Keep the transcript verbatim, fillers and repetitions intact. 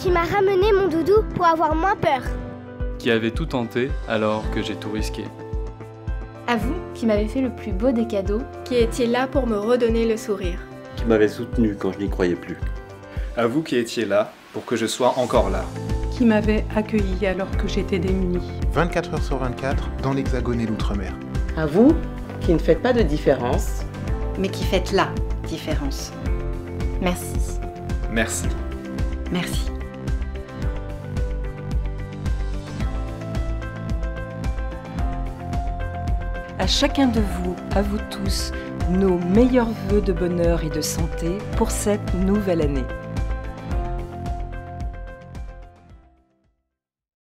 qui m'a ramené mon doudou pour avoir moins peur. Qui avait tout tenté alors que j'ai tout risqué. À vous qui m'avez fait le plus beau des cadeaux. Qui étiez là pour me redonner le sourire. Qui m'avez soutenu quand je n'y croyais plus. À vous qui étiez là pour que je sois encore là. Qui m'avait accueilli alors que j'étais démunie. vingt-quatre heures sur vingt-quatre dans l'Hexagone et l'Outre-mer. À vous qui ne faites pas de différence. Mais qui faites la différence. Merci. Merci. Merci. À chacun de vous, à vous tous, nos meilleurs vœux de bonheur et de santé pour cette nouvelle année.